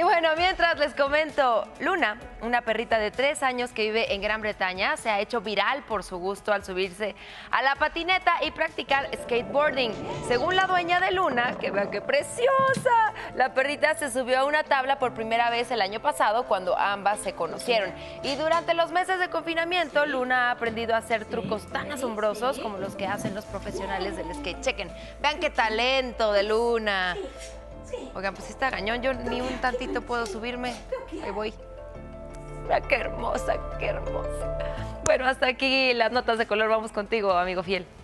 Y bueno, mientras les comento, Luna, una perrita de 3 años que vive en Gran Bretaña, se ha hecho viral por su gusto al subirse a la patineta y practicar skateboarding. Según la dueña de Luna, que vean qué preciosa, la perrita se subió a una tabla por primera vez el año pasado cuando ambas se conocieron. Y durante los meses de confinamiento, Luna ha aprendido a hacer trucos tan asombrosos como los que hacen los profesionales del skate. Chequen, vean qué talento de Luna. Oigan, pues está cañón, yo ni un tantito puedo subirme. Ahí voy. Mira, qué hermosa, qué hermosa. Bueno, hasta aquí las notas de color. Vamos contigo, amigo fiel.